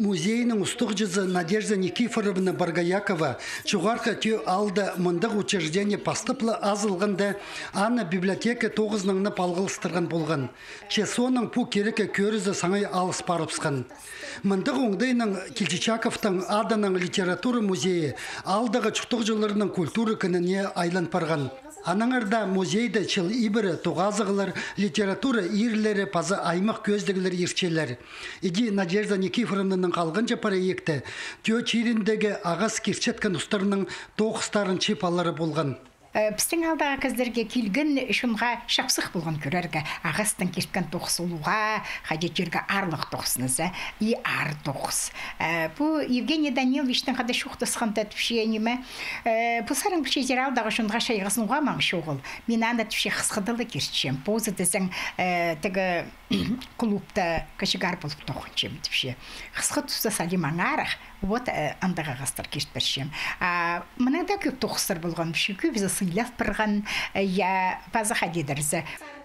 Музейнің ұстық жүзі Надежда Никифоровна Баргаякова чуғарқа түйі алды мұндық учреждение пастыплы азылғынды аны библиотека тоғызныңны палғылыстырған болған. Чесоның пу кереке көрізі саңай алыс барыпсқан. Мұндық оңдайның Килчичаковтың адының литература музейі алдығы чұқтық жылырының культуры күніне айлан парған. Анаңарда музейді чыл ибірі тоғазығылар, литература ирлері, пазы аймақ көздігілер ерчелер. Иди Надежда Никифоровнаның қалғанча проекті, түйе чиріндегі ағас керчеткін ұстарының тоғыстарын чипалары болған. Біздің алдағы кіздерге келген үшімға шапсық болған көрерді. Ағыстың керткен тоқсы олуға, қадеттерге арлық тоқсынызы, и ар тоқс. Бұл Евгений Даниловичтің қада шуқтысқан тәтіпші әнеме. Бұл сарың бүші зер алдағы шынға шайғысын оға маңшы оғыл. Мен ана түші қысқыдылы кертшем. Позы дізің тігі клубта кішігар болып тоқыншем түші. Қысқы тұсы салим аңарақ, вот андыға қастыр кертпіршем. Мұныңда көп тоқсыр болған бүші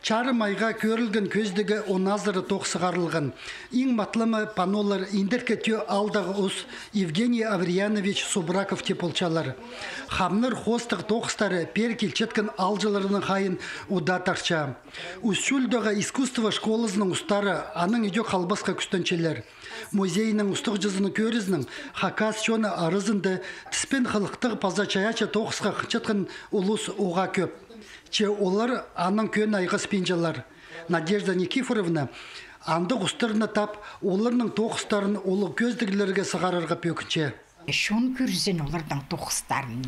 Чары майға көрілген көздігі оназыры тоқсығарылған. Ең матлымы панолар индерке түйі алдағы ұс Евгений Аврианович Субраков теполчалар. Хамныр хостық тоқстары пер келчеткін алжыларының қайын ұда тарча. Үсшүлдіға искусство школызының ұстары аның үйде қалбасқа күстенчелер. Музейінің ұстық жызыны көрізінің хакас шоны арызынды тіспен қылықтығы пазачаяча тоқсыға қынчатқын ұлыс оға көп. Че олар аның көн айғыз пенжалар. Надежда Никифоровна андық ұстырны тап, оларның тоқыстарын олы көздігілерге сығарарға пөкінше. Шон көрізен олардың тоқыстарын,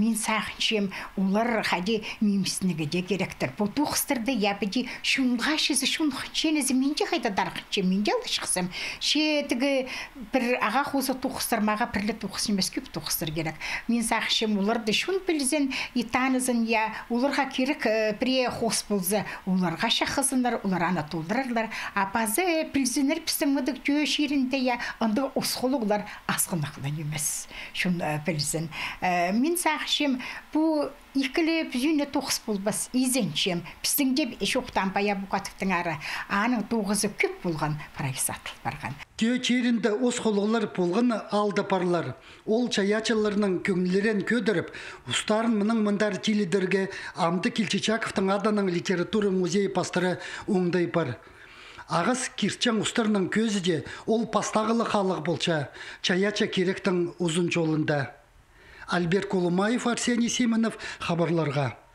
мен сақыншем олар қаде немісінігі де керектір. Бұл тоқыстырды ябіде шонға шызы, шонғыншенізі менде қайда дарғыншем, менде алышқысым. Шетігі бір аға қозы тоқыстырмаға пірлі тоқыс емес көп тоқыстыр керек. Мен сақыншем оларды шон білізен, етанызын, оларға керек піре қос болзы, оларға шақызындар, олар ана толдырарлар. Апазы білізінер пісімгідік төш ерінде шын білізін. Мен сақшым, бұл екілі бізіне тоқыс болбас, езеншем, біздіңде шоқтан бая бұқатықтың ары, аның тоғызы көп болған парайыз атылып барған. Түйе черінде ос қолығылар болғаны алды парлар. Ол чаячыларының көңілерін көдіріп, ұстарын мұның мұндар теледірге Амды Килчичаковтың аданың литература музей пастыры оңдай бар. Ағыз кертчен ұстарының көзі де ол пастағылы қалық болча, чаяча керектің ұзын жолында. Альбер Колумаев, Арсений Семенов, хабарларға.